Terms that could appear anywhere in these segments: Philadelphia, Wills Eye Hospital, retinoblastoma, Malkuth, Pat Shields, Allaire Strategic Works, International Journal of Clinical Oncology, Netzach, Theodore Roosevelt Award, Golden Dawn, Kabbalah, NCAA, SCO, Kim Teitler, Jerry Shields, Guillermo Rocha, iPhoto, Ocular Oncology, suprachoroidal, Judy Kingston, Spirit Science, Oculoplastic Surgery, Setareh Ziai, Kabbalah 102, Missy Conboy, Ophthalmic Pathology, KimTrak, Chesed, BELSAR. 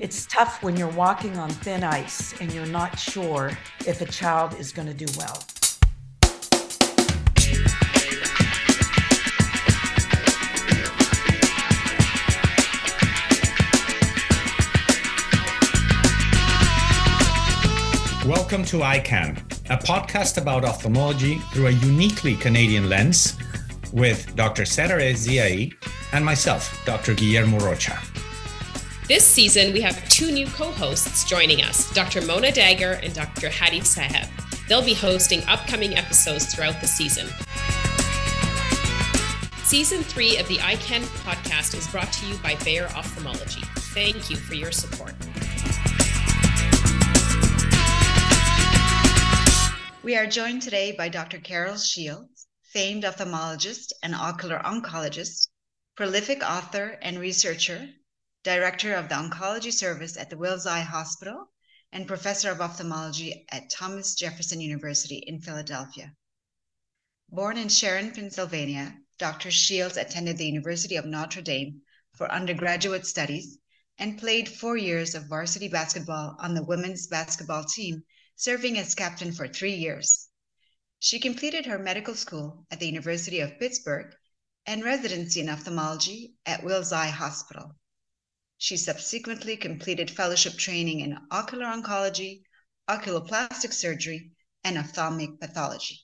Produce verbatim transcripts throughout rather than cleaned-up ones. It's tough when you're walking on thin ice and you're not sure if a child is going to do well. Welcome to EyeCan, a podcast about ophthalmology through a uniquely Canadian lens with Doctor Setareh Ziai and myself, Doctor Guillermo Rocha. This season, we have two new co-hosts joining us, Doctor Mona Dagher and Doctor Hady Saheb. They'll be hosting upcoming episodes throughout the season. Season three of the EyeCan podcast is brought to you by Bayer Ophthalmology. Thank you for your support. We are joined today by Doctor Carol Shields, famed ophthalmologist and ocular oncologist, prolific author and researcher, director of the oncology service at the Wills Eye Hospital, and professor of ophthalmology at Thomas Jefferson University in Philadelphia. Born in Sharon, Pennsylvania, Doctor Shields attended the University of Notre Dame for undergraduate studies and played four years of varsity basketball on the women's basketball team, serving as captain for three years. She completed her medical school at the University of Pittsburgh and residency in ophthalmology at Wills Eye Hospital. She subsequently completed fellowship training in ocular oncology, oculoplastic surgery, and ophthalmic pathology.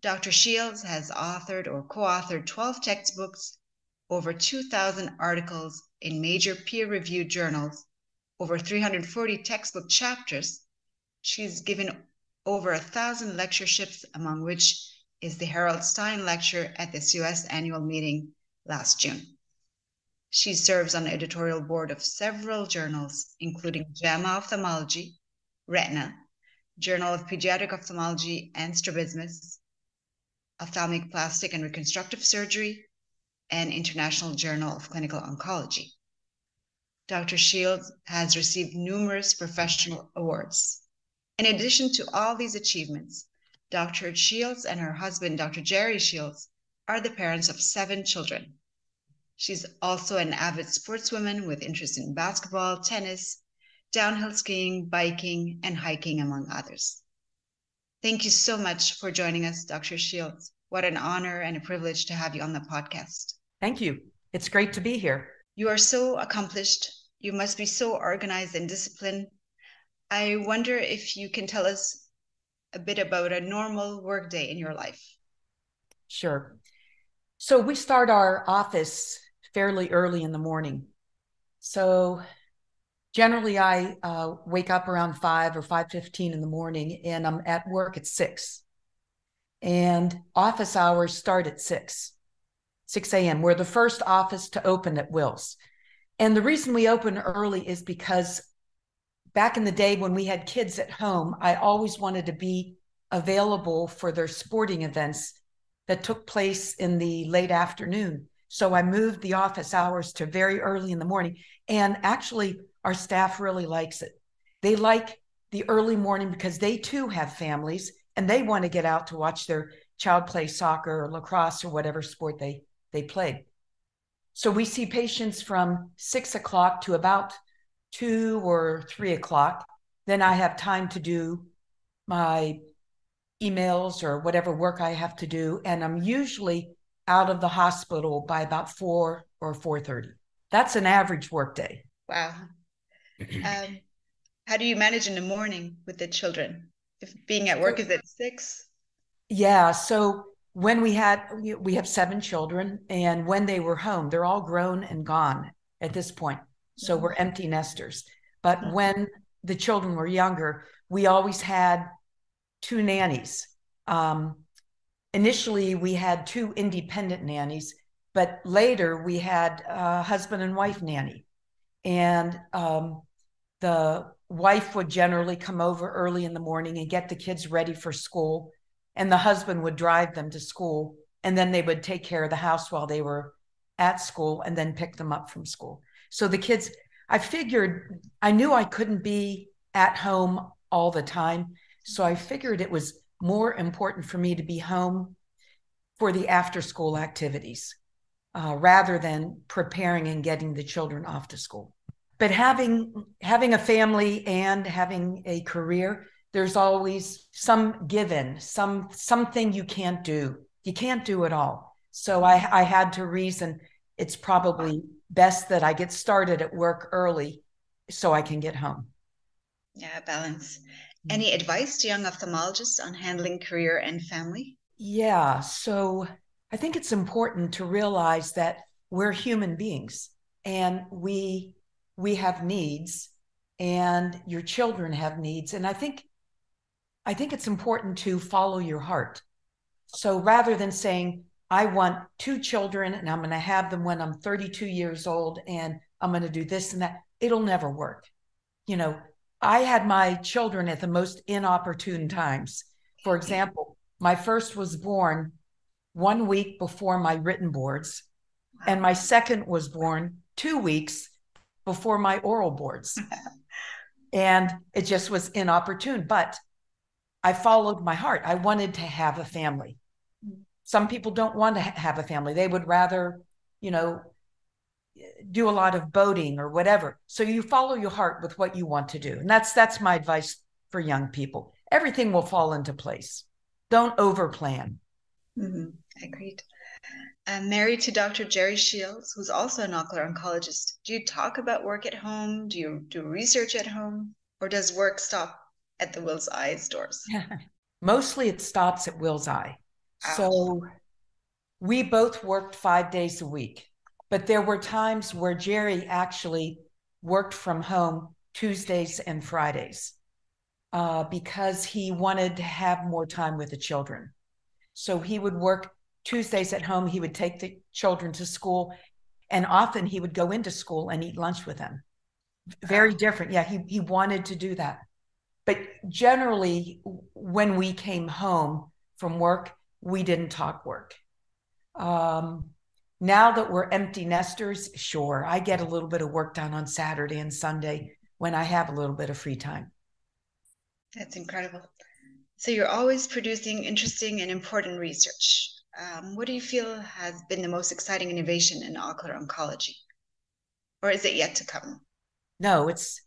Doctor Shields has authored or co-authored twelve textbooks, over two thousand articles in major peer-reviewed journals, over three hundred forty textbook chapters. She's given over a thousand lectureships, among which is the Harold Stein Lecture at the C O S annual meeting last June. She serves on the editorial board of several journals, including JAMA Ophthalmology, Retina, Journal of Pediatric Ophthalmology and Strabismus, Ophthalmic Plastic and Reconstructive Surgery, and International Journal of Clinical Oncology. Doctor Shields has received numerous professional awards. In addition to all these achievements, Doctor Shields and her husband, Doctor Jerry Shields, are the parents of seven children. She's also an avid sportswoman with interest in basketball, tennis, downhill skiing, biking, and hiking, among others. Thank you so much for joining us, Doctor Shields. What an honor and a privilege to have you on the podcast. Thank you. It's great to be here. You are so accomplished. You must be so organized and disciplined. I wonder if you can tell us a bit about a normal workday in your life. Sure. So we start our office fairly early in the morning. So generally I uh, wake up around five or five fifteen in the morning, and I'm at work at six. And office hours start at six, six a.m. We're the first office to open at Wills. And the reason we open early is because back in the day when we had kids at home, I always wanted to be available for their sporting events that took place in the late afternoon. So I moved the office hours to very early in the morning. And actually, our staff really likes it. They like the early morning because they too have families and they want to get out to watch their child play soccer or lacrosse or whatever sport they, they played. So we see patients from six o'clock to about two or three o'clock, then I have time to do my emails or whatever work I have to do. And I'm usually out of the hospital by about four or four thirty. That's an average workday. Wow. Um, how do you manage in the morning with the children? If being at work is at six? Yeah. So when we had, we have seven children, and when they were home, they're all grown and gone at this point. So we're empty nesters. But when the children were younger, we always had two nannies. Um, initially, we had two independent nannies, but later we had a husband and wife nanny. And um, the wife would generally come over early in the morning and get the kids ready for school. And the husband would drive them to school. And then they would take care of the house while they were at school and then pick them up from school. So the kids, I figured, I knew I couldn't be at home all the time. So I figured it was more important for me to be home for the after-school activities uh, rather than preparing and getting the children off to school. But having having a family and having a career, there's always some given, some something you can't do. You can't do it all. So I, I had to reason it's probably best that I get started at work early so I can get home. Yeah, balance. Any advice to young ophthalmologists on handling career and family? Yeah, so I think it's important to realize that we're human beings and we we have needs, and your children have needs. And I think I think it's important to follow your heart. So rather than saying, I want two children and I'm going to have them when I'm thirty-two years old and I'm going to do this and that, it'll never work. You know, I had my children at the most inopportune times. For example, my first was born one week before my written boards, and my second was born two weeks before my oral boards. And it just was inopportune, but I followed my heart. I wanted to have a family. Some people don't want to ha- have a family. They would rather, you know, do a lot of boating or whatever. So you follow your heart with what you want to do. And that's that's my advice for young people. Everything will fall into place. Don't overplan. Mm-hmm. Agreed. I'm married to Doctor Jerry Shields, who's also an ocular oncologist. Do you talk about work at home? Do you do research at home? Or does work stop at the Wills Eye stores? Mostly it stops at Wills Eye. Ouch. So we both worked five days a week, but there were times where Jerry actually worked from home Tuesdays and Fridays uh, because he wanted to have more time with the children. So he would work Tuesdays at home, he would take the children to school, and often he would go into school and eat lunch with them. Very different. Yeah, he he wanted to do that. But generally, when we came home from work, we didn't talk work. Um, now that we're empty nesters, sure, I get a little bit of work done on Saturday and Sunday when I have a little bit of free time. That's incredible. So you're always producing interesting and important research. Um, what do you feel has been the most exciting innovation in ocular oncology? Or is it yet to come? No, it's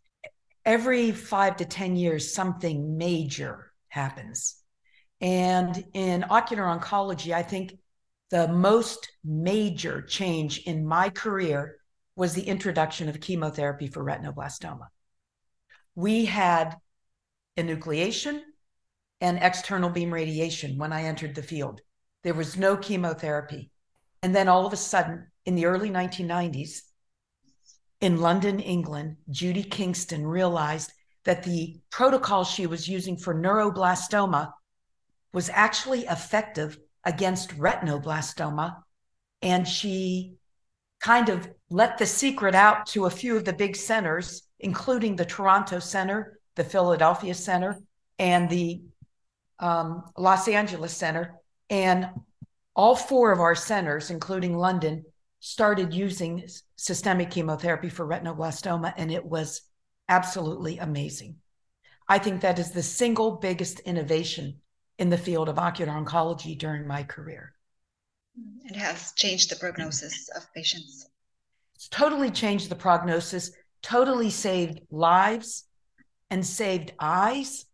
every five to ten years, something major happens. And in ocular oncology, I think the most major change in my career was the introduction of chemotherapy for retinoblastoma. We had enucleation and external beam radiation when I entered the field. There was no chemotherapy. And then all of a sudden, in the early nineteen nineties, in London, England, Judy Kingston realized that the protocol she was using for neuroblastoma was actually effective against retinoblastoma. And she kind of let the secret out to a few of the big centers, including the Toronto Center, the Philadelphia Center, and the um, Los Angeles Center. And all four of our centers, including London, started using systemic chemotherapy for retinoblastoma, and it was absolutely amazing. I think that is the single biggest innovation in the field of ocular oncology during my career. It has changed the prognosis of patients. It's totally changed the prognosis, totally saved lives and saved eyes.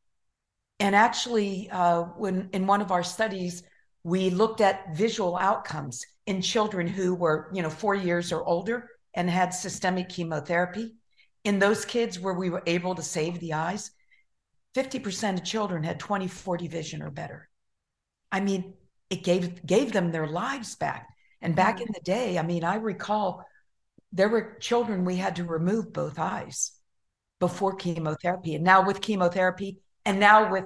And actually, uh, when in one of our studies, we looked at visual outcomes in children who were, you know, four years or older and had systemic chemotherapy. In those kids where we were able to save the eyes, fifty percent of children had twenty forty vision or better. I mean, it gave gave them their lives back. And back in the day, I mean, I recall there were children we had to remove both eyes before chemotherapy. And now with chemotherapy, and now with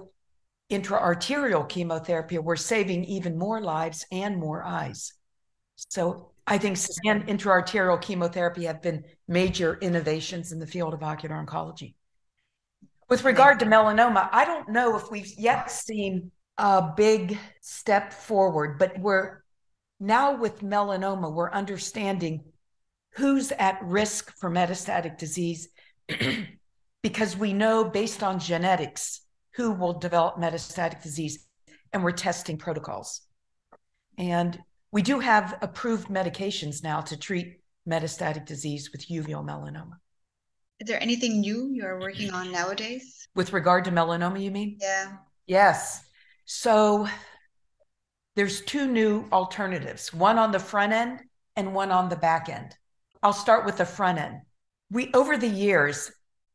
intra-arterial chemotherapy, we're saving even more lives and more eyes. So I think and intra-arterial chemotherapy have been major innovations in the field of ocular oncology. With regard to melanoma, I don't know if we've yet seen a big step forward, but we're now with melanoma, we're understanding who's at risk for metastatic disease because we know based on genetics who will develop metastatic disease, and we're testing protocols. And we do have approved medications now to treat metastatic disease with uveal melanoma. Is there anything new you're working on nowadays? With regard to melanoma, you mean? Yeah. Yes. So there's two new alternatives, one on the front end and one on the back end. I'll start with the front end. We, over the years,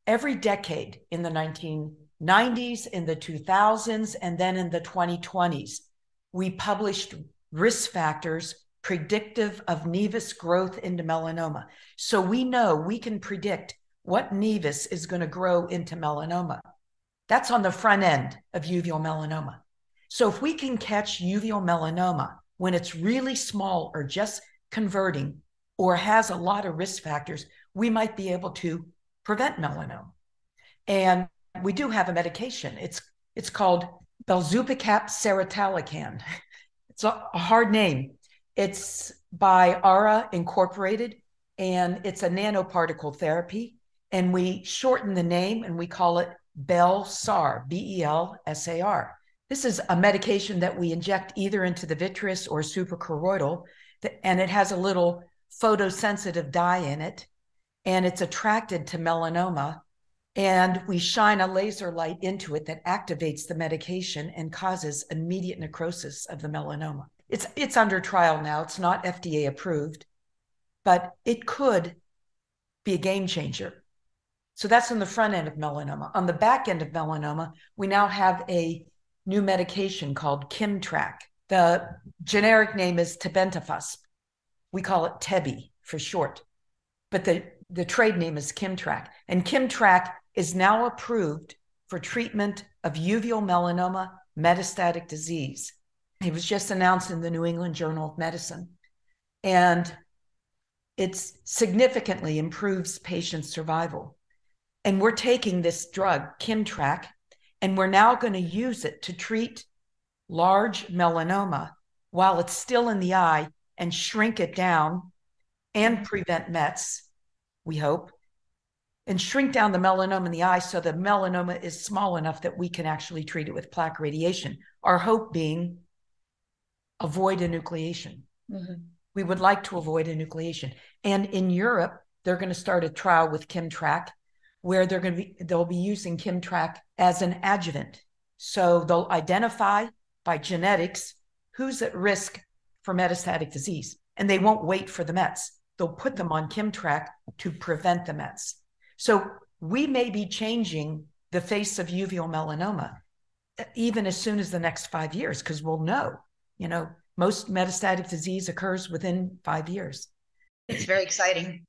every decade in the nineteen nineties, in the two thousands, and then in the twenty twenties, we published risk factors predictive of nevus growth into melanoma. So we know we can predict what nevus is going to grow into melanoma. That's on the front end of uveal melanoma. So if we can catch uveal melanoma when it's really small or just converting or has a lot of risk factors, we might be able to prevent melanoma. And we do have a medication. It's it's called Belzupacap serotalican. It's a, a hard name. It's by Ara Incorporated, and it's a nanoparticle therapy. And we shorten the name and we call it BELSAR, B E L S A R. This is a medication that we inject either into the vitreous or suprachoroidal, and it has a little photosensitive dye in it, and it's attracted to melanoma, and we shine a laser light into it that activates the medication and causes immediate necrosis of the melanoma. It's, it's under trial now. It's not F D A approved, but it could be a game changer. So that's on the front end of melanoma. On the back end of melanoma, we now have a new medication called KimTrak. The generic name is Tebentafusp. We call it Tebi for short, but the, the trade name is KimTrak. And KimTrak is now approved for treatment of uveal melanoma metastatic disease. It was just announced in the New England Journal of Medicine. And it significantly improves patient survival. And we're taking this drug, KimTrak, and we're now going to use it to treat large melanoma while it's still in the eye and shrink it down and prevent mets, we hope, and shrink down the melanoma in the eye so the melanoma is small enough that we can actually treat it with plaque radiation. Our hope being avoid enucleation. Mm-hmm. We would like to avoid enucleation. And in Europe, they're going to start a trial with KimTrak where they're going to be, they'll be using KimTrak as an adjuvant. So they'll identify by genetics who's at risk for metastatic disease, and they won't wait for the mets. They'll put them on KimTrak to prevent the mets. So we may be changing the face of uveal melanoma even as soon as the next five years, because we'll know, you know, most metastatic disease occurs within five years. It's very exciting.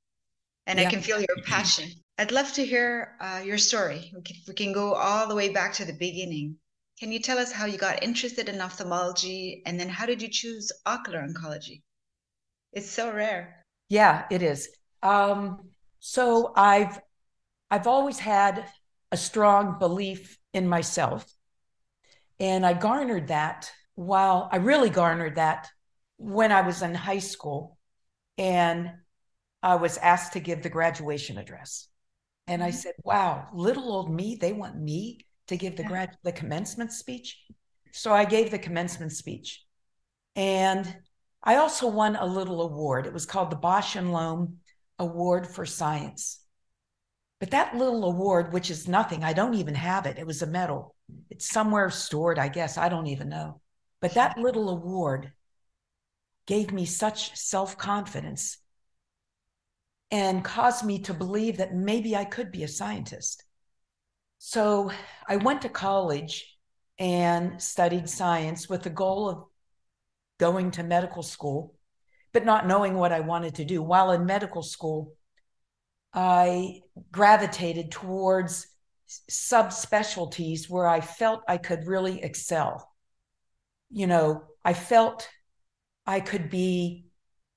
And yeah. I can feel your passion. I'd love to hear uh, your story. We can, we can go all the way back to the beginning. Can you tell us how you got interested in ophthalmology, and then how did you choose ocular oncology? It's so rare. Yeah, it is. Um, so I've I've always had a strong belief in myself, and I garnered that while I really garnered that when I was in high school, and I was asked to give the graduation address, and I said, "Wow, little old me! They want me to give the grad the commencement speech." So I gave the commencement speech, and I also won a little award. It was called the Bosch and Lohm Award for Science. But that little award, which is nothing, I don't even have it. It was a medal. It's somewhere stored, I guess. I don't even know. But that little award gave me such self-confidence and caused me to believe that maybe I could be a scientist. So I went to college and studied science with the goal of going to medical school, but not knowing what I wanted to do. While in medical school, I gravitated towards subspecialties where I felt I could really excel. You know, I felt I could be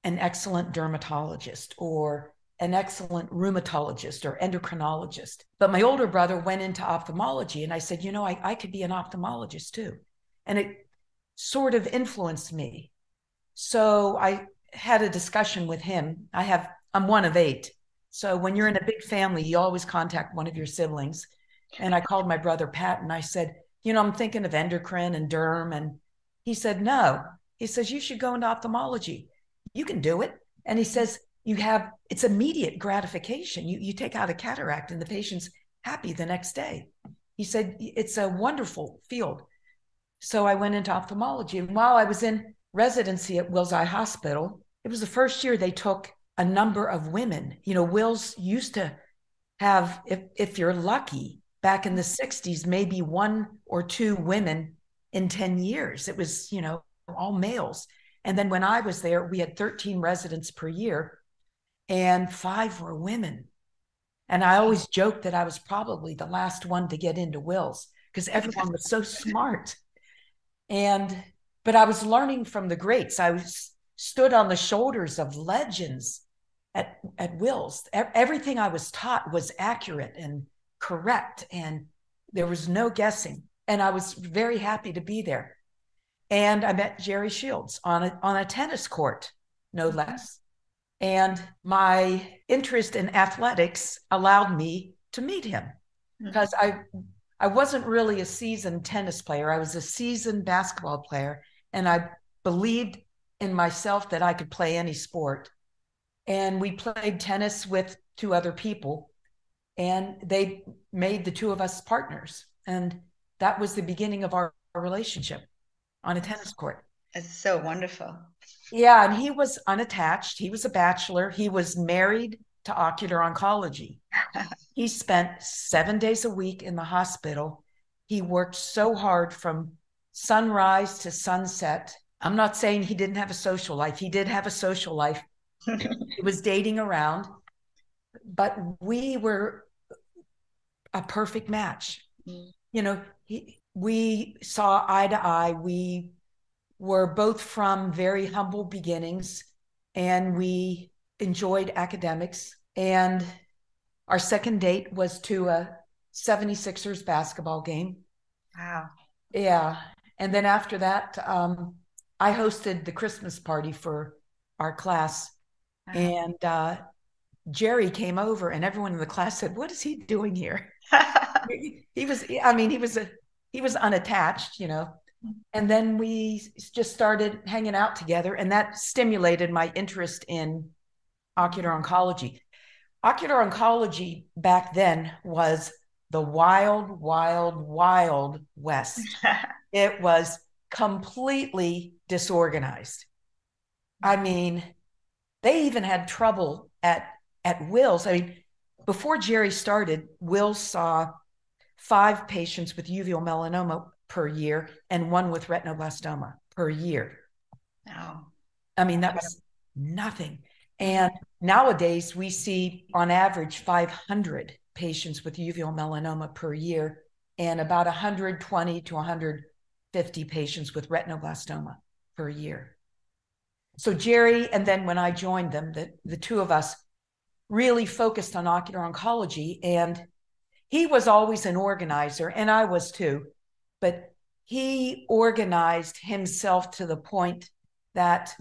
an excellent dermatologist or an excellent rheumatologist or endocrinologist. But my older brother went into ophthalmology, and I said, you know, I, I could be an ophthalmologist too. And it sort of influenced me. So I had a discussion with him. I have, I'm one of eight. So when you're in a big family, you always contact one of your siblings. And I called my brother, Pat, and I said, you know, I'm thinking of endocrine and derm. And he said, no, he says, you should go into ophthalmology. You can do it. And he says, you have, it's immediate gratification. You, you take out a cataract and the patient's happy the next day. He said, it's a wonderful field. So I went into ophthalmology. And while I was in residency at Wills Eye Hospital, it was the first year they took a number of women. You know, Wills used to have, if, if you're lucky, back in the sixties, maybe one or two women in ten years. It was, you know, all males. And then when I was there, we had thirteen residents per year and five were women. And I always joked that I was probably the last one to get into Wills because everyone was so smart. And, but I was learning from the greats. I was, stood on the shoulders of legends at, at Wills. E- everything I was taught was accurate and correct. And there was no guessing. And I was very happy to be there. And I met Jerry Shields on a, on a tennis court, no less. And my interest in athletics allowed me to meet him because I I wasn't really a seasoned tennis player. I was a seasoned basketball player, and I believed in myself that I could play any sport. And we played tennis with two other people, and they made the two of us partners. And that was the beginning of our, our relationship on a tennis court. That's so wonderful. Yeah, and he was unattached. He was a bachelor. He was married to ocular oncology. He spent seven days a week in the hospital. He worked so hard from sunrise to sunset. I'm not saying he didn't have a social life. He did have a social life. He was dating around, but we were a perfect match. Mm-hmm. You know, he, we saw eye to eye. We were both from very humble beginnings, and we enjoyed academics. And our second date was to a seventy-sixers basketball game. Wow. Yeah. And then after that, um, I hosted the Christmas party for our class. Wow. And uh, Jerry came over, and everyone in the class said, "What is he doing here?" he, he was, I mean, he was, a, he was unattached, you know. And then we just started hanging out together, and that stimulated my interest in ocular oncology. Ocular oncology back then was the wild, wild, wild west. It was completely disorganized. I mean, they even had trouble at, at Wills. I mean, before Jerry started, Wills saw five patients with uveal melanoma per year and one with retinoblastoma per year. Wow. I mean, that was nothing. And nowadays we see on average five hundred patients with uveal melanoma per year and about one hundred twenty to one hundred fifty patients with retinoblastoma per year. So Jerry, and then when I joined them, the, the two of us really focused on ocular oncology, and he was always an organizer, and I was too. But he organized himself to the point that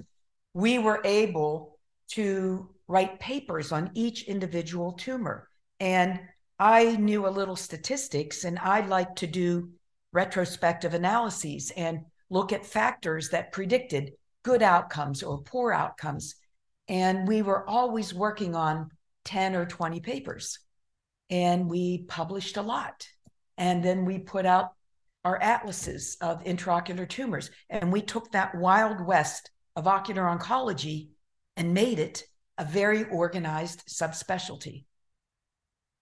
we were able to write papers on each individual tumor. And I knew a little statistics, and I liked to do retrospective analyses and look at factors that predicted good outcomes or poor outcomes. And we were always working on ten or twenty papers. And we published a lot. And then we put out our atlases of intraocular tumors. And we took that wild west of ocular oncology and made it a very organized subspecialty.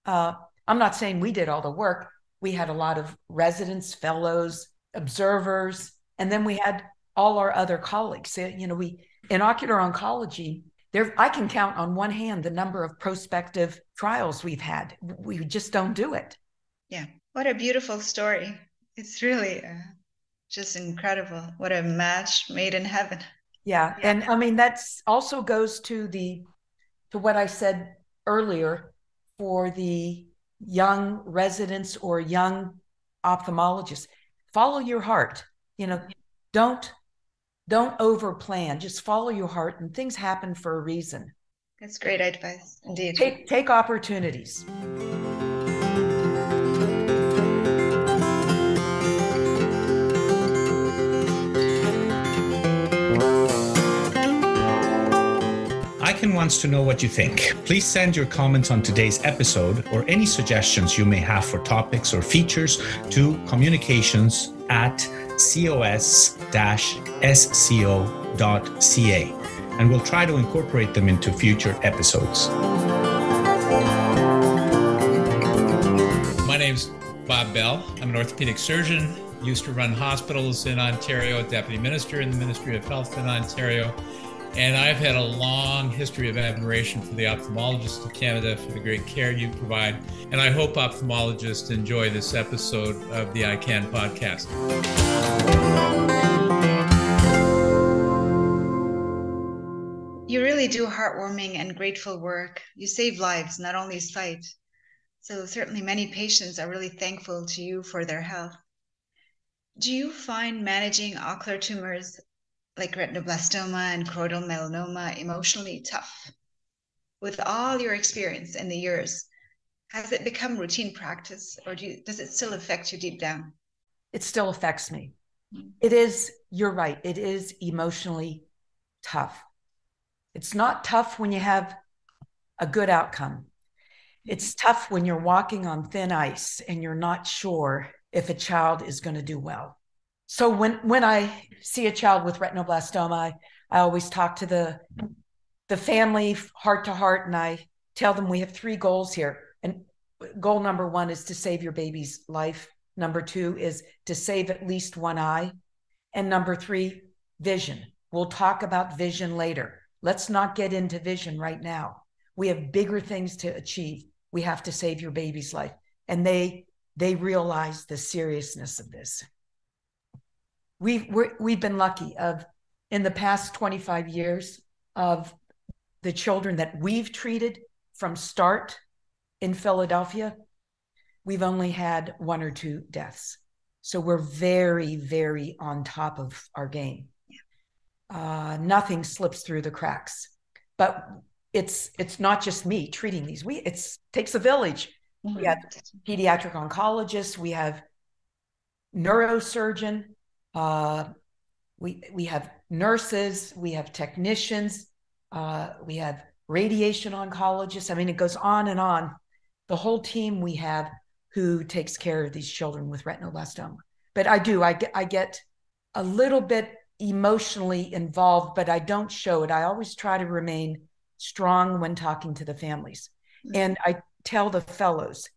Uh, I'm not saying we did all the work. We had a lot of residents, fellows, observers, and then we had all our other colleagues. You know, we in ocular oncology, there I can count on one hand the number of prospective trials we've had. We just don't do it. Yeah. What a beautiful story. It's really uh, just incredible. What a match made in heaven. Yeah. And I mean, that's also goes to the, to what I said earlier for the young residents or young ophthalmologists, follow your heart, you know, don't, don't over plan, just follow your heart, and things happen for a reason. That's great advice. Indeed. Take, take opportunities. wants to know what you think. Please send your comments on today's episode or any suggestions you may have for topics or features to communications at cos dash sco dot c a, and we'll try to incorporate them into future episodes. My name's Bob Bell. I'm an orthopedic surgeon, used to run hospitals in Ontario, deputy minister in the Ministry of Health in Ontario. And I've had a long history of admiration for the ophthalmologists of Canada, for the great care you provide. And I hope ophthalmologists enjoy this episode of the EyeCan podcast. You really do heartwarming and grateful work. You save lives, not only sight. So certainly many patients are really thankful to you for their health. Do you find managing ocular tumors like retinoblastoma and choroidal melanoma emotionally tough? With all your experience in the years, has it become routine practice, or do you, does it still affect you deep down? It still affects me. It is, you're right, it is emotionally tough. It's not tough when you have a good outcome. It's tough when you're walking on thin ice and you're not sure if a child is going to do well. So when, when I see a child with retinoblastoma, I, I always talk to the, the family heart to heart, and I tell them we have three goals here. And goal number one is to save your baby's life. Number two is to save at least one eye. And number three, vision. We'll talk about vision later. Let's not get into vision right now. We have bigger things to achieve. We have to save your baby's life. And they they realize the seriousness of this. We've, we're, we've been lucky of in the past twenty-five years of the children that we've treated from start in Philadelphia, we've only had one or two deaths. So we're very, very on top of our game. Uh, nothing slips through the cracks, but it's, it's not just me treating these. We, it's takes a village. Mm-hmm. We have pediatric oncologists. We have neurosurgeon. Uh, we we have nurses, we have technicians, uh, we have radiation oncologists. I mean, it goes on and on. The whole team we have who takes care of these children with retinoblastoma. But I do, I get, I get a little bit emotionally involved, but I don't show it. I always try to remain strong when talking to the families. Mm-hmm. And I tell the fellows,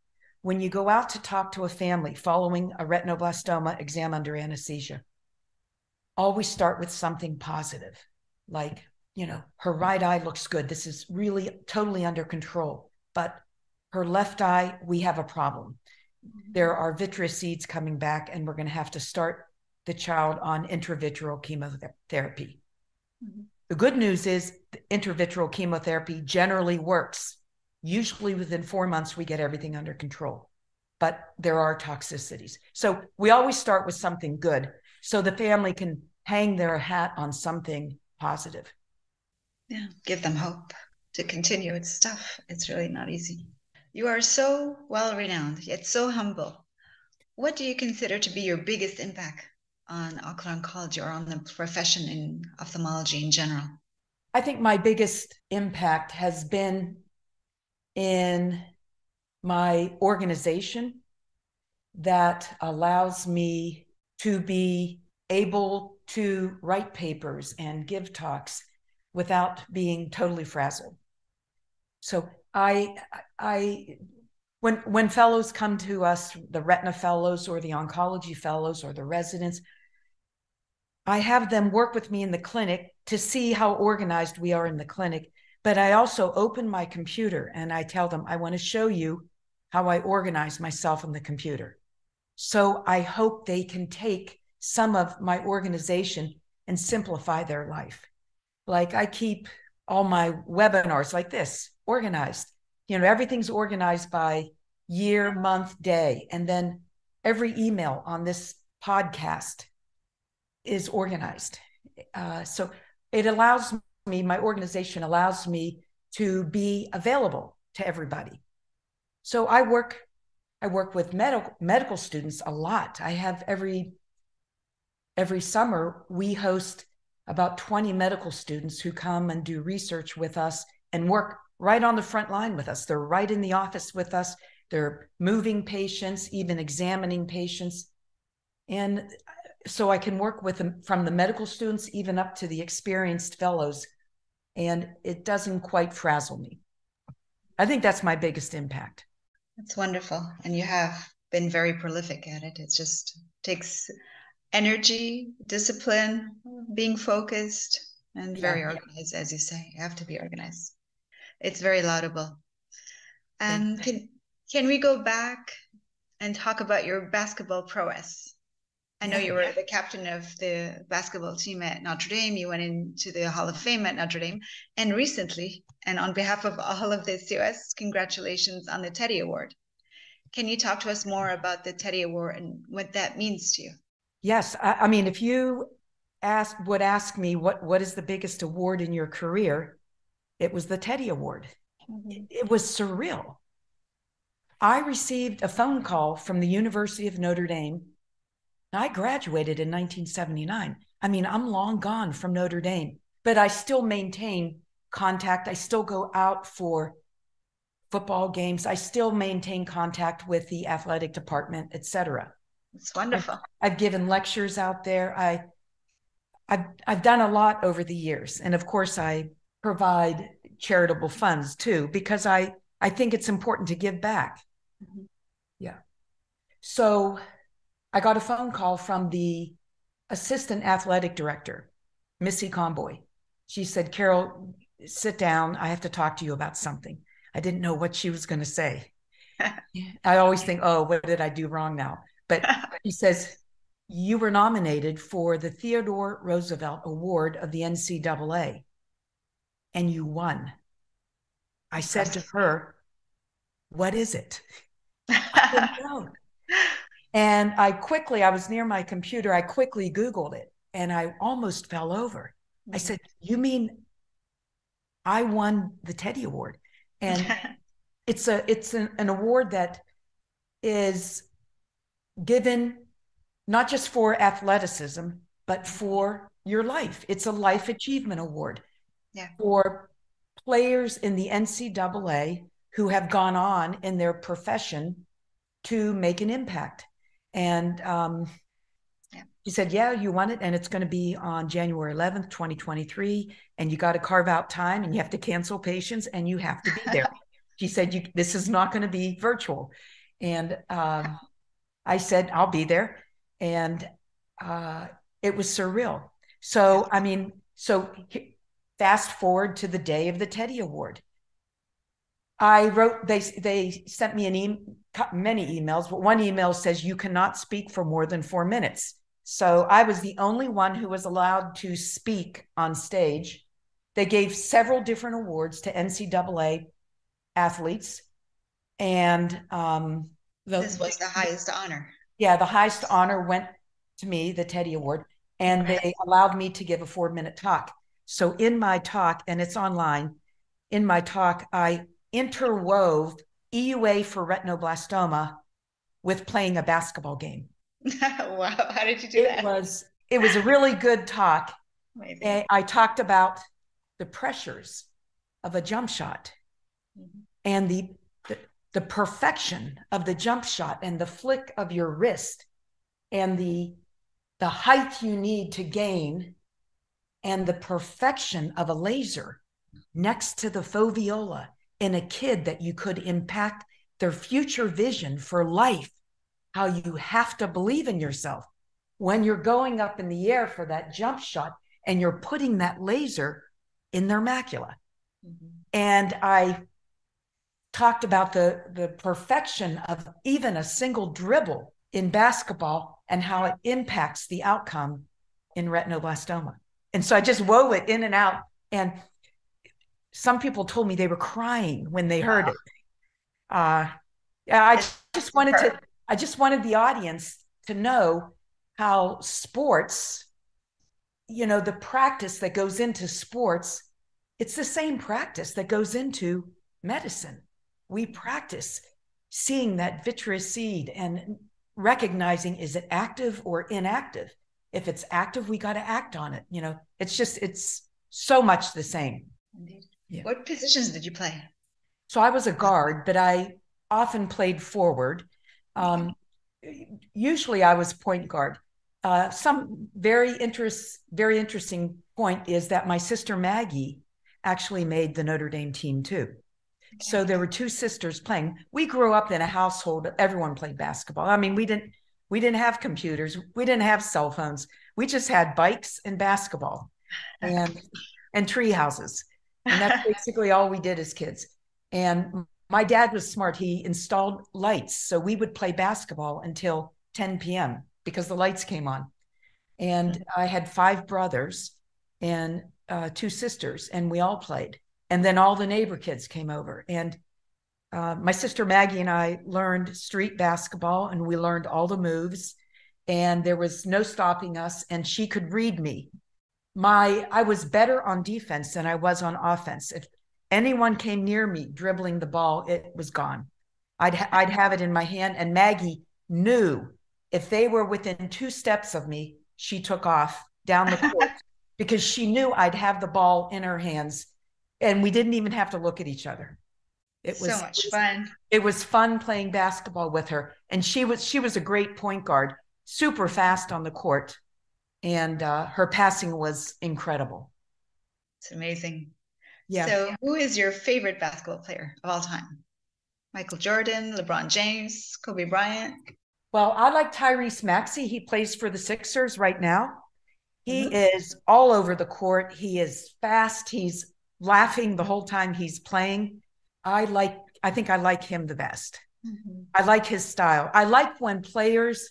when you go out to talk to a family following a retinoblastoma exam under anesthesia, always start with something positive, like, you know, her right eye looks good. This is really totally under control, but her left eye, we have a problem. There are vitreous seeds coming back, and we're going to have to start the child on intravitreal chemotherapy. Mm-hmm. The good news is the intravitreal chemotherapy generally works. Usually within four months, we get everything under control, but there are toxicities. So we always start with something good so the family can hang their hat on something positive. Yeah, give them hope to continue. It's tough. It's really not easy. You are so well-renowned, yet so humble. What do you consider to be your biggest impact on ocular oncology or on the profession in ophthalmology in general? I think my biggest impact has been in my organization that allows me to be able to write papers and give talks without being totally frazzled. So I, I, when, when fellows come to us, the retina fellows or the oncology fellows or the residents, I have them work with me in the clinic to see how organized we are in the clinic. But I also open my computer and I tell them, I want to show you how I organize myself on the computer. So I hope they can take some of my organization and simplify their life. Like I keep all my webinars like this, organized. You know, everything's organized by year, month, day. And then every email on this podcast is organized. Uh, so it allows me. Me, my organization allows me to be available to everybody. So I work, I work with medical medical students a lot. I have every every summer we host about twenty medical students who come and do research with us and work right on the front line with us. They're right in the office with us. They're moving patients, even examining patients. And so I can work with them from the medical students, even up to the experienced fellows. And it doesn't quite frazzle me. I think that's my biggest impact. That's wonderful. And you have been very prolific at it. It just takes energy, discipline, being focused, and yeah, very organized, yeah. As you say. You have to be organized. It's very laudable. And can, can we go back and talk about your basketball prowess? I know you were the captain of the basketball team at Notre Dame. You went into the Hall of Fame at Notre Dame, and recently, and on behalf of all of the C O S, congratulations on the Teddy Award. Can you talk to us more about the Teddy Award and what that means to you? Yes. I, I mean, if you ask, would ask me what, what is the biggest award in your career, it was the Teddy Award. Mm-hmm. It, it was surreal. I received a phone call from the University of Notre Dame. I graduated in nineteen seventy-nine. I mean, I'm long gone from Notre Dame, but I still maintain contact. I still go out for football games. I still maintain contact with the athletic department, et cetera. It's wonderful. I've, I've given lectures out there. I, I've, I've done a lot over the years. And of course, I provide charitable funds too, because I, I think it's important to give back. Mm-hmm. Yeah. So I got a phone call from the assistant athletic director, Missy Conboy. She said, "Carol, sit down. I have to talk to you about something." I didn't know what she was going to say. I always think, oh, what did I do wrong now? But she says, "You were nominated for the Theodore Roosevelt Award of the N C double A, and you won." I said to her, "What is it?" I didn't know. And I quickly, I was near my computer, I quickly Googled it, and I almost fell over. Mm-hmm. I said, "You mean I won the Teddy Award?" And it's a it's an, an award that is given not just for athleticism, but for your life. It's a life achievement award yeah. for players in the N C double A who have gone on in their profession to make an impact. And um, yeah. he said, "Yeah, you won it. And it's going to be on January eleventh, twenty twenty-three. And you got to carve out time and you have to cancel patients and you have to be there." She said, you, this is not going to be virtual. And uh, I said, "I'll be there." And uh, it was surreal. So, I mean, so fast forward to the day of the Teddy Award. I wrote, they, they sent me an email. Many emails, but one email says you cannot speak for more than four minutes. So I was the only one who was allowed to speak on stage. They gave several different awards to N C double A athletes. And um, the, this was the highest honor. Yeah, the highest honor went to me, the Teddy Award, and they allowed me to give a four-minute talk. So in my talk, and it's online, in my talk, I interwove E U A for retinoblastoma with playing a basketball game. Wow, how did you do it that? Was, it was a really good talk. Maybe. I talked about the pressures of a jump shot mm-hmm. and the, the the perfection of the jump shot and the flick of your wrist and the the height you need to gain and the perfection of a laser next to the foveola in a kid that you could impact their future vision for life, how you have to believe in yourself when you're going up in the air for that jump shot and you're putting that laser in their macula. Mm-hmm. And I talked about the, the perfection of even a single dribble in basketball and how it impacts the outcome in retinoblastoma. And so I just wove it in and out. And some people told me they were crying when they heard wow. it. Uh, I it's just wanted to, I just wanted the audience to know how sports, you know, the practice that goes into sports, it's the same practice that goes into medicine. We practice seeing that vitreous seed and recognizing, is it active or inactive? If it's active, we got to act on it. You know, it's just, it's so much the same. Indeed. Yeah. What positions did you play? So I was a guard, but I often played forward. Um, usually I was point guard. Uh, some very interest, very interesting point is that my sister Maggie actually made the Notre Dame team too. Okay. So there were two sisters playing. We grew up in a household, everyone played basketball. I mean, we didn't, we didn't have computers. We didn't have cell phones. We just had bikes and basketball and, and tree houses. And that's basically all we did as kids. And my dad was smart. He installed lights. So we would play basketball until ten p.m. because the lights came on. And I had five brothers and uh, two sisters, and we all played. And then all the neighbor kids came over. And uh, my sister Maggie and I learned street basketball, and we learned all the moves. And there was no stopping us. And she could read me. My I was better on defense than I was on offense. If anyone came near me dribbling the ball, it was gone. I'd ha- I'd have it in my hand, and Maggie knew if they were within two steps of me, she took off down the court because she knew I'd have the ball in her hands, and we didn't even have to look at each other. It was so much fun. It was fun playing basketball with her, and she was she was a great point guard, super fast on the court, and uh, her passing was incredible. It's amazing. Yeah. So who is your favorite basketball player of all time? Michael Jordan, LeBron James, Kobe Bryant? Well, I like Tyrese Maxey. He plays for the Sixers right now. He mm-hmm. is all over the court. He is fast. He's laughing the whole time he's playing. I like, I think I like him the best. Mm-hmm. I like his style. I like when players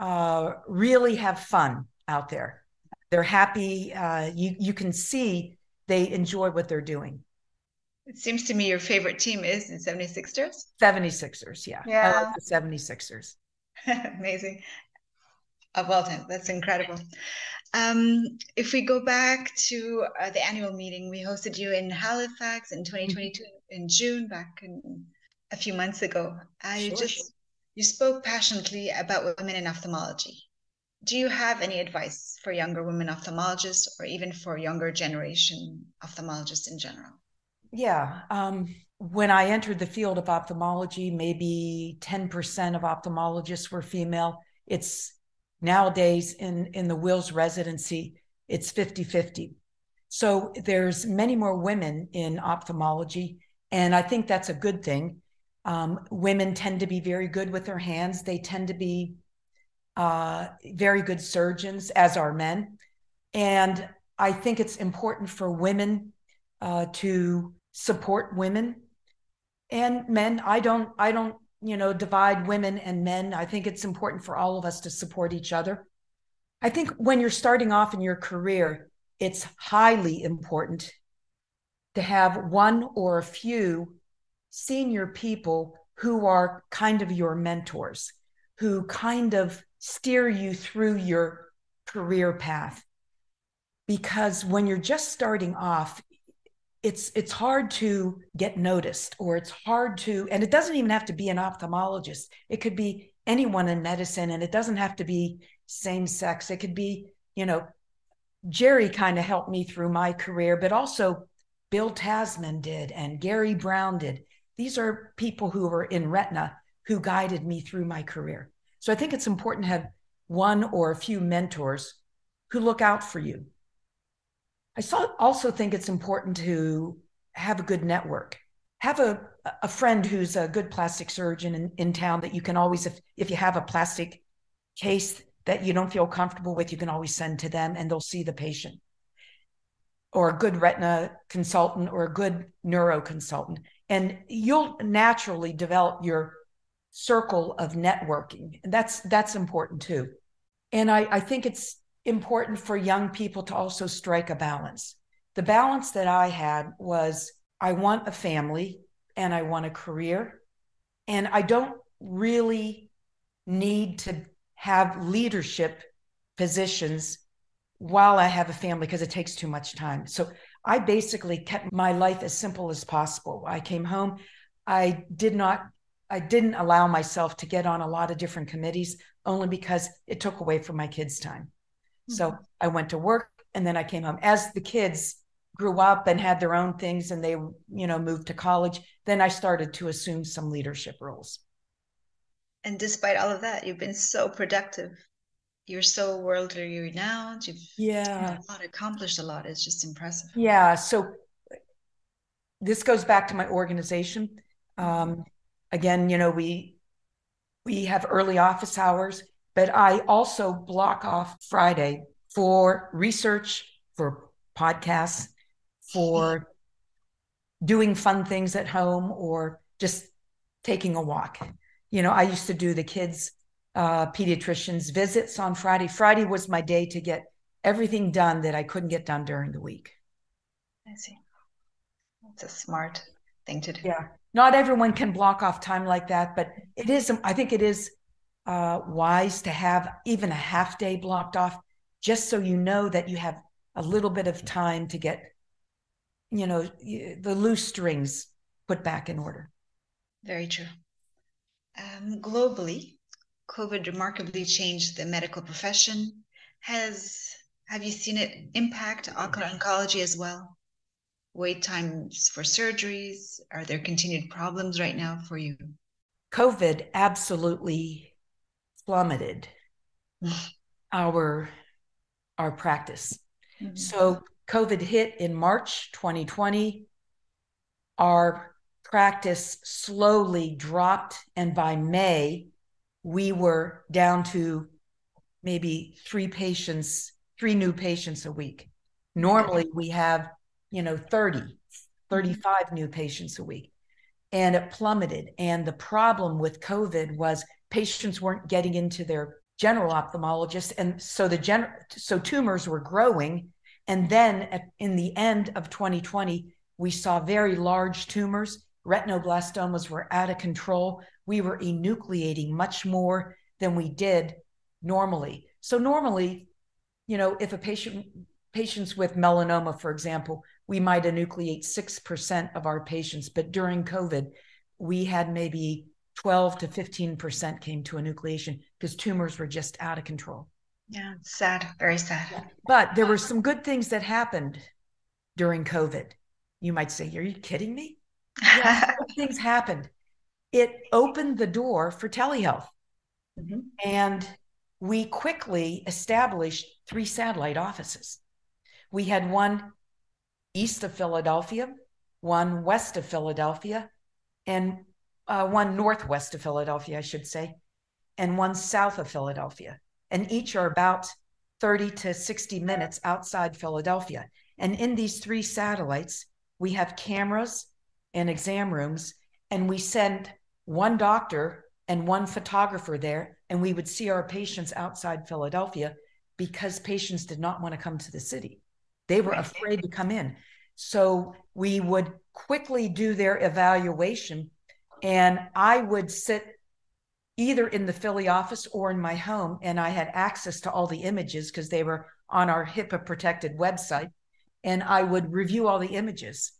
uh, really have fun out there. They're happy. Uh, you, you can see they enjoy what they're doing. It seems to me your favorite team is the seventy-sixers. seventy-sixers, yeah. Yeah. I like the seventy-sixers. Amazing. Of all time. That's incredible. Um, if we go back to uh, the annual meeting, we hosted you in Halifax in twenty twenty-two in June, back in, a few months ago. Uh, sure. You just you spoke passionately about women in ophthalmology. Do you have any advice for younger women ophthalmologists or even for younger generation ophthalmologists in general? Yeah. Um, when I entered the field of ophthalmology, maybe ten percent of ophthalmologists were female. It's nowadays in, in the Wills residency, it's fifty-fifty. So there's many more women in ophthalmology, and I think that's a good thing. Um, women tend to be very good with their hands. They tend to be Uh, very good surgeons, as are men. And I think it's important for women uh, to support women and men. I don't, I don't, you know, divide women and men. I think it's important for all of us to support each other. I think when you're starting off in your career, it's highly important to have one or a few senior people who are kind of your mentors, who kind of steer you through your career path. Because when you're just starting off, it's it's hard to get noticed, or it's hard to, and it doesn't even have to be an ophthalmologist. It could be anyone in medicine, and it doesn't have to be same sex. It could be, you know, Jerry kind of helped me through my career, but also Bill Tasman did, and Gary Brown did. These are people who were in retina who guided me through my career. So I think it's important to have one or a few mentors who look out for you. I also think it's important to have a good network. Have a, a friend who's a good plastic surgeon in, in town that you can always, if, if you have a plastic case that you don't feel comfortable with, you can always send to them and they'll see the patient. Or a good retina consultant or a good neuro consultant. And you'll naturally develop your circle of networking. And that's that's important too. And I, I think it's important for young people to also strike a balance. The balance that I had was I want a family and I want a career. And I don't really need to have leadership positions while I have a family because it takes too much time. So I basically kept my life as simple as possible. I came home. I did not I didn't allow myself to get on a lot of different committees only because it took away from my kids' time. Mm-hmm. So I went to work and then I came home. As the kids grew up and had their own things and they, you know, moved to college, then I started to assume some leadership roles. And despite all of that, you've been so productive. You're so worldly renowned. You've yeah. a lot, accomplished a lot. It's just impressive. Yeah. So this goes back to my organization. Um, again, you know, we we have early office hours, but I also block off Friday for research, for podcasts, for doing fun things at home, or just taking a walk. You know, I used to do the kids' uh, pediatricians' visits on Friday. Friday was my day to get everything done that I couldn't get done during the week. I see. That's a smart thing to do. Yeah. Not everyone can block off time like that, but it is, I think it is uh, wise to have even a half day blocked off, just so you know that you have a little bit of time to get, you know, the loose strings put back in order. Very true. Um, globally, COVID remarkably changed the medical profession. Has, have you seen it impact ocular oncology as well? Wait times for surgeries? Are there continued problems right now for you? COVID absolutely plummeted our, our practice. Mm-hmm. So COVID hit in March twenty twenty. Our practice slowly dropped, and by May, we were down to maybe three patients, three new patients a week. Normally we have, you know, thirty, thirty-five new patients a week, and it plummeted. And the problem with COVID was patients weren't getting into their general ophthalmologist. And so the general, so tumors were growing. And then at, in the end of twenty twenty, we saw very large tumors. Retinoblastomas were out of control. We were enucleating much more than we did normally. So normally, you know, if a patient, patients with melanoma, for example, we might enucleate six percent of our patients, but during COVID, we had maybe twelve to fifteen percent came to enucleation because tumors were just out of control. Yeah, sad, very sad. Yeah. But there were some good things that happened during COVID. You might say, are you kidding me? Yeah, things happened. It opened the door for telehealth. Mm-hmm. And we quickly established three satellite offices. We had one east of Philadelphia, one west of Philadelphia, and uh, one northwest of Philadelphia, I should say, and one south of Philadelphia. And each are about thirty to sixty minutes outside Philadelphia. And in these three satellites, we have cameras and exam rooms, and we send one doctor and one photographer there, and we would see our patients outside Philadelphia because patients did not want to come to the city. They were afraid to come in. So we would quickly do their evaluation, and I would sit either in the Philly office or in my home, and I had access to all the images because they were on our HIPAA-protected website, and I would review all the images.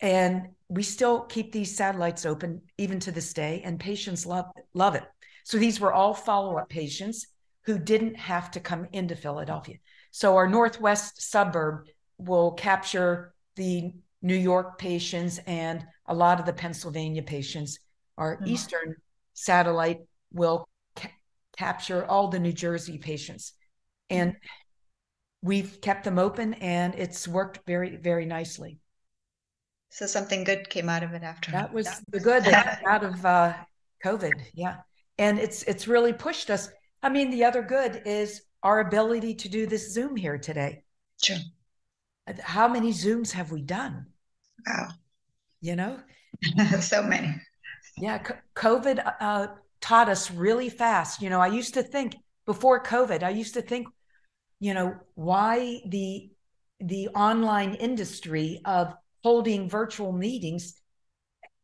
And we still keep these satellites open even to this day, and patients love, love it. So these were all follow-up patients who didn't have to come into Philadelphia. So our northwest suburb will capture the New York patients and a lot of the Pennsylvania patients. Our mm-hmm. eastern satellite will ca- capture all the New Jersey patients. And we've kept them open, and it's worked very, very nicely. So something good came out of it after. That was the good that came out of uh, COVID, yeah. And it's it's really pushed us. I mean, the other good is our ability to do this Zoom here today. Sure. How many Zooms have we done? Wow. You know? So many. Yeah, COVID uh, taught us really fast. You know, I used to think, before COVID, I used to think, you know, why the the online industry of holding virtual meetings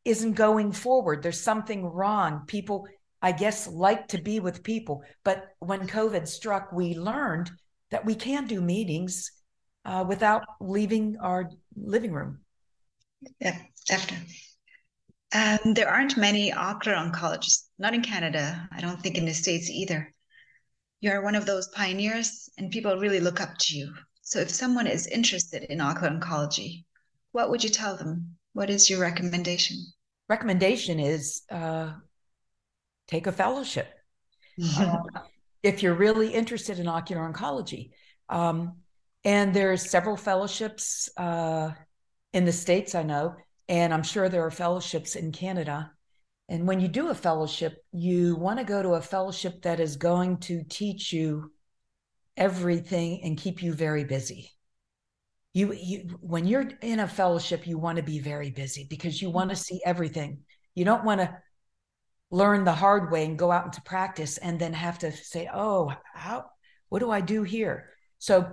isn't going forward. There's something wrong. People, I guess, like to be with people. But when COVID struck, we learned that we can do meetings uh, without leaving our living room. Yeah, definitely. Um, there aren't many ocular oncologists, not in Canada, I don't think in the States either. You're one of those pioneers, and people really look up to you So if someone is interested in ocular oncology, what would you tell them? What is your recommendation? Recommendation is uh, take a fellowship. uh, if you're really interested in ocular oncology. Um, and there are several fellowships uh, in the States, I know, and I'm sure there are fellowships in Canada. And when you do a fellowship, you want to go to a fellowship that is going to teach you everything and keep you very busy. You, you when you're in a fellowship, you want to be very busy because you want to see everything. You don't want to learn the hard way and go out into practice and then have to say, oh, how, what do I do here? So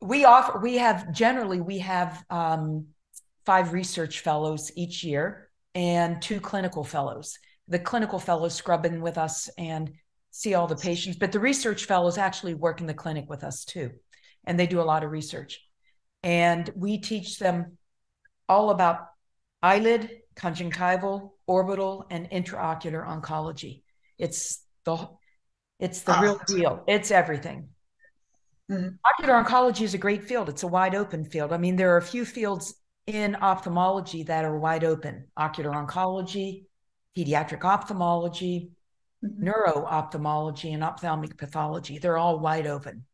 we offer, we have, generally we have um, five research fellows each year and two clinical fellows. The clinical fellows scrub in with us and see all the patients, but the research fellows actually work in the clinic with us too. And they do a lot of research. And we teach them all about eyelid, conjunctival, orbital, and intraocular oncology. It's the it's the oh. real deal. It's everything. Mm-hmm. Ocular oncology is a great field. It's a wide open field. I mean, there are a few fields in ophthalmology that are wide open: ocular oncology, pediatric ophthalmology, mm-hmm. neuro-ophthalmology, and ophthalmic pathology. They're all wide open.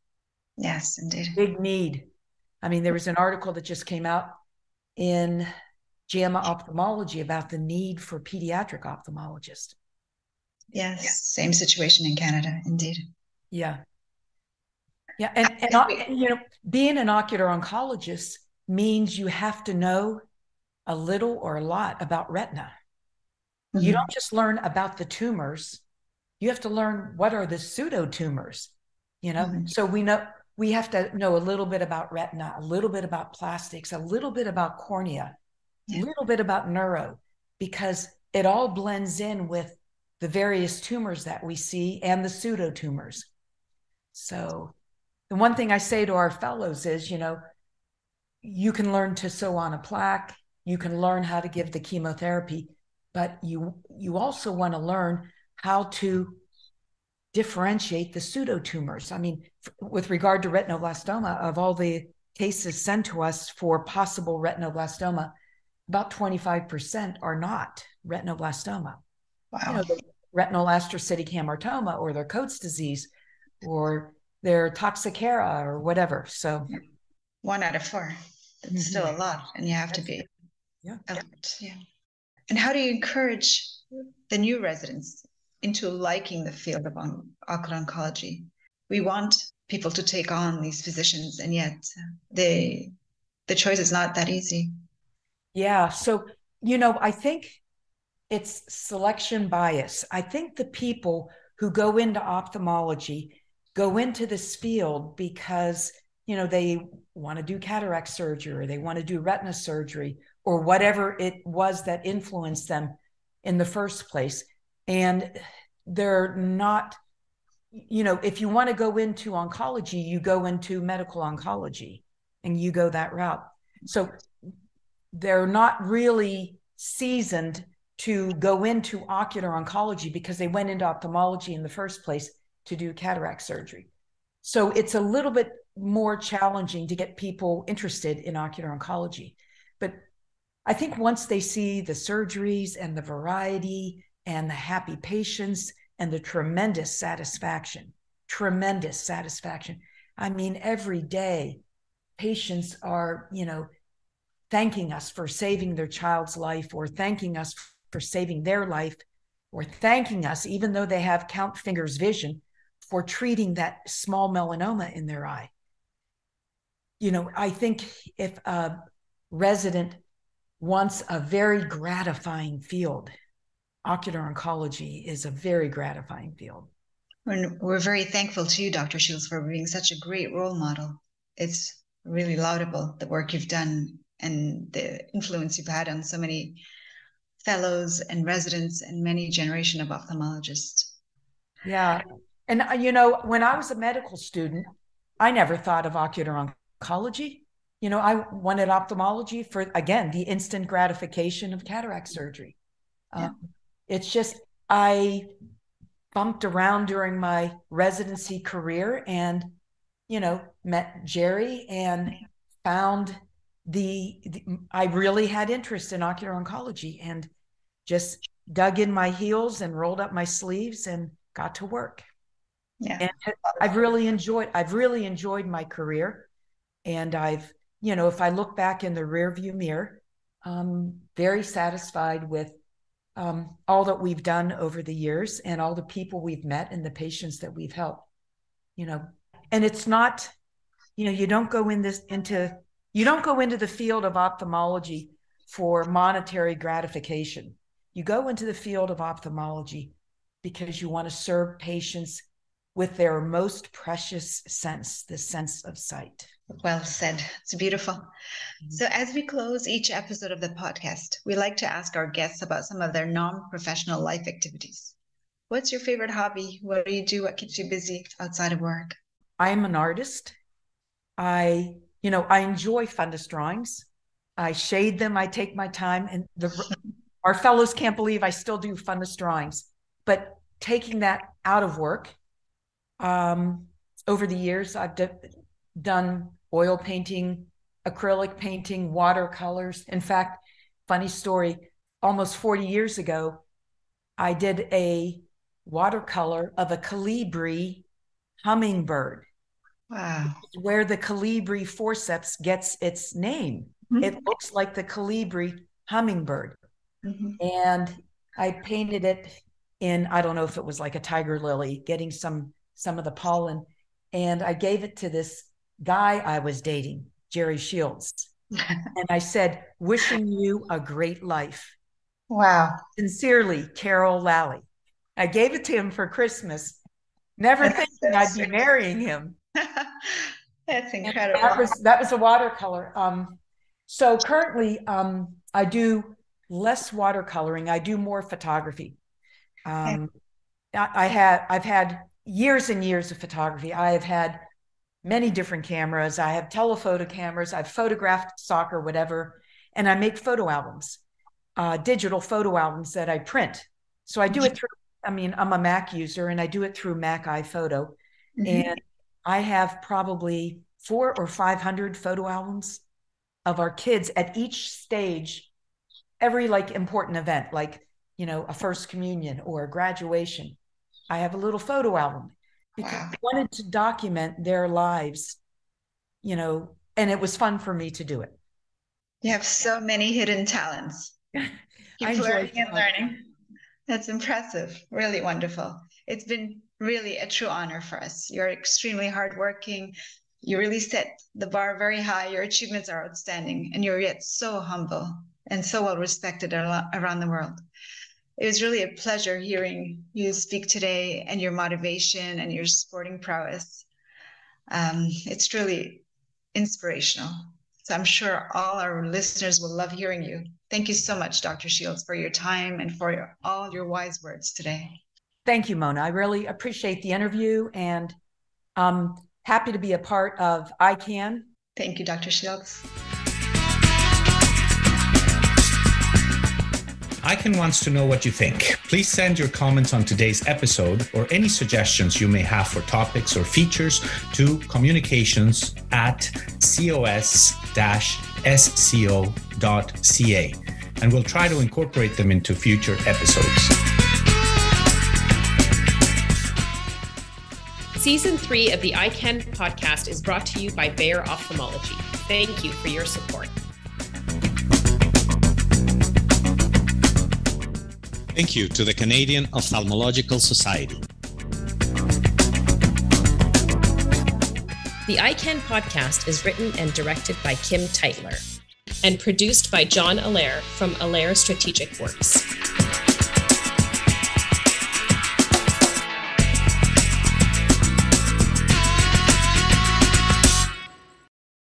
Yes, indeed. Big need. I mean, there was an article that just came out in JAMA Ophthalmology about the need for pediatric ophthalmologists. Yes, yeah. Same situation in Canada, indeed. Yeah. Yeah, and, and, and you know, being an ocular oncologist means you have to know a little or a lot about retina. Mm-hmm. You don't just learn about the tumors. You have to learn what are the pseudo-tumors, you know? Mm-hmm. So we know... We have to know a little bit about retina, a little bit about plastics, a little bit about cornea, yeah. a little bit about neuro, because it all blends in with the various tumors that we see and the pseudotumors. So the one thing I say to our fellows is, you know, you can learn to sew on a plaque, you can learn how to give the chemotherapy, but you you also want to learn how to differentiate the pseudotumors. I mean, f- with regard to retinoblastoma, of all the cases sent to us for possible retinoblastoma, about twenty-five percent are not retinoblastoma. Wow. You know, the retinal astrocytic hamartoma or their Coats disease or their Toxicara or whatever. So one out of four, that's mm-hmm. still a lot, and you have that's to be yeah. alert. Yeah. And how do you encourage the new residents into liking the field of on- ocular oncology? We want people to take on these physicians, and yet they, the choice is not that easy. Yeah, so, you know, I think it's selection bias. I think the people who go into ophthalmology go into this field because, you know, they want to do cataract surgery or they want to do retina surgery or whatever it was that influenced them in the first place. And they're not, you know, if you want to go into oncology, you go into medical oncology and you go that route. So they're not really seasoned to go into ocular oncology because they went into ophthalmology in the first place to do cataract surgery. So it's a little bit more challenging to get people interested in ocular oncology. But I think once they see the surgeries and the variety and the happy patients and the tremendous satisfaction, tremendous satisfaction. I mean, every day patients are, you know, thanking us for saving their child's life or thanking us for saving their life or thanking us, even though they have count fingers vision, for treating that small melanoma in their eye. You know, I think if a resident wants a very gratifying field, ocular oncology is a very gratifying field. And we're very thankful to you, Doctor Shields, for being such a great role model. It's really laudable, the work you've done and the influence you've had on so many fellows and residents and many generations of ophthalmologists. Yeah. And, you know, when I was a medical student, I never thought of ocular oncology. You know, I wanted ophthalmology for, again, the instant gratification of cataract surgery. Yeah. Um, It's just, I bumped around during my residency career and you know, met Jerry and found the, the I really had interest in ocular oncology and just dug in my heels and rolled up my sleeves and got to work. Yeah. And I've really enjoyed, I've really enjoyed my career. And I've, you know, if I look back in the rearview mirror, I'm very satisfied with um, all that we've done over the years and all the people we've met and the patients that we've helped, you know. And it's not, you know, you don't go in this into, you don't go into the field of ophthalmology for monetary gratification. You go into the field of ophthalmology because you want to serve patients with their most precious sense, the sense of sight. Well said. It's beautiful. Mm-hmm. So as we close each episode of the podcast, we like to ask our guests about some of their non-professional life activities. What's your favorite hobby? What do you do? What keeps you busy outside of work? I am an artist. I, you know, I enjoy fundus drawings. I shade them. I take my time. And the, our fellows can't believe I still do fundus drawings. But taking that out of work, um, over the years, I've d- done oil painting, acrylic painting, watercolors. In fact, funny story, almost forty years ago, I did a watercolor of a colibri hummingbird. Wow. Where the colibri forceps gets its name. Mm-hmm. It looks like the colibri hummingbird. Mm-hmm. And I painted it in, I don't know if it was like a tiger lily, getting some, some of the pollen. And I gave it to this guy I was dating, Jerry Shields. And I said, wishing you a great life. Wow. Sincerely, Carol Lally. I gave it to him for Christmas, never That's thinking so I'd sweet. Be marrying him. That's incredible. That was, that was a watercolor. Um, so currently um, I do less watercoloring. I do more photography. Um, okay. I, I have, I've had years and years of photography. I have had many different cameras. I have telephoto cameras. I've photographed soccer, whatever. And I make photo albums, uh, digital photo albums that I print. So I do it through, I mean, I'm a Mac user and I do it through Mac iPhoto. Mm-hmm. And I have probably four or five hundred photo albums of our kids at each stage, every like important event, like, you know, a first communion or a graduation. I have a little photo album because wow. I wanted to document their lives, you know, and it was fun for me to do it. You have so many hidden talents. Keep learning and learning. That's impressive. Really wonderful. It's been really a true honor for us. You're extremely hardworking. You really set the bar very high. Your achievements are outstanding, and you're yet so humble and so well respected around the world. It was really a pleasure hearing you speak today and your motivation and your sporting prowess. Um, it's truly inspirational. So I'm sure all our listeners will love hearing you. Thank you so much, Doctor Shields, for your time and for your, all your wise words today. Thank you, Mona. I really appreciate the interview and I'm happy to be a part of EyeCan. Thank you, Doctor Shields. EyeCan wants to know what you think. Please send your comments on today's episode or any suggestions you may have for topics or features to communications at cos dash s c o dot c a, and we'll try to incorporate them into future episodes. Season three of the EyeCan podcast is brought to you by Bayer Ophthalmology. Thank you for your support. Thank you to the Canadian Ophthalmological Society. The EyeCan podcast is written and directed by Kim Teitler and produced by John Allaire from Allaire Strategic Works.